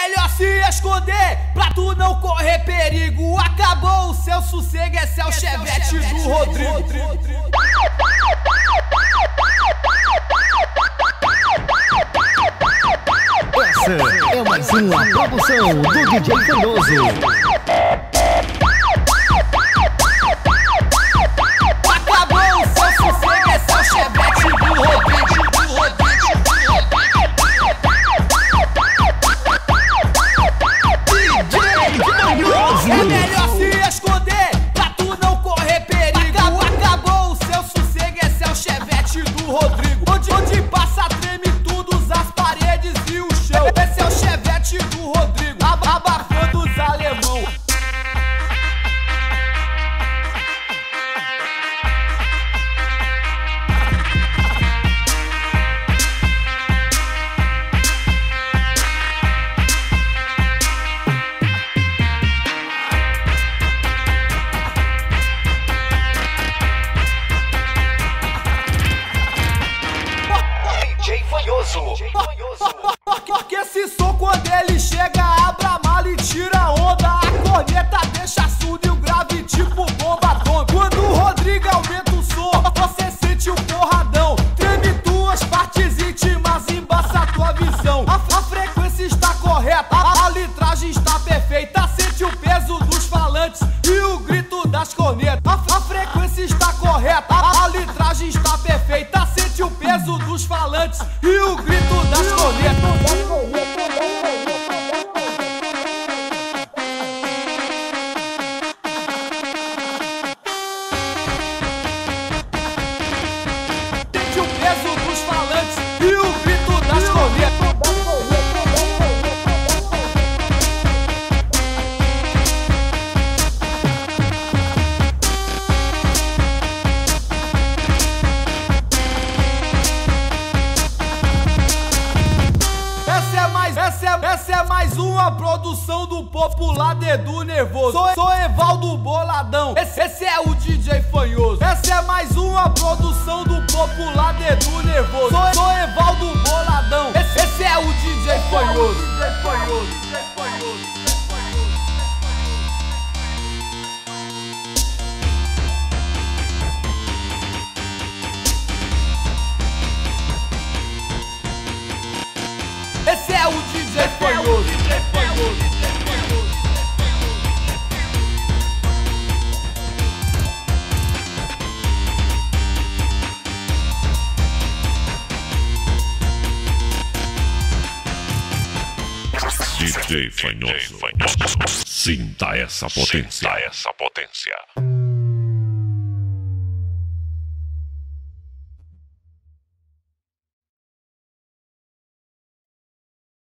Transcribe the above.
melhor se esconder pra tu não correr perigo. Acabou o seu sossego, esse é o Chevette do Rodrigo. Essa é mais uma produção do DJ Fanhoso. Porque esse som, quando ele chega, abre a mala e tira a onda. A corneta deixa surdo e o grave tipo bomba atômica. Quando o Rodrigo aumenta o som, você sente um porradão. Treme tuas partes íntimas, embaça a tua visão. A frequência está correta, a litragem está perfeita. Sente o peso dos falantes e o grito das cornetas. A frequência está correta, a litragem está perfeita. Sente o peso dos falantes e o grito das cornetas. Sente o peso dos falantes e o grito das cornetas. Essa é mais uma produção do Popular Dedo Nervoso. Sou Evaldo Boladão, esse é o DJ Fanhoso. Essa é mais uma produção do Popular Dedo Nervoso. Sou Evaldo Boladão, esse é o DJ Fanhoso. Esse é o DJ Fanhoso. DJ Fanhoso. Sinta essa potência.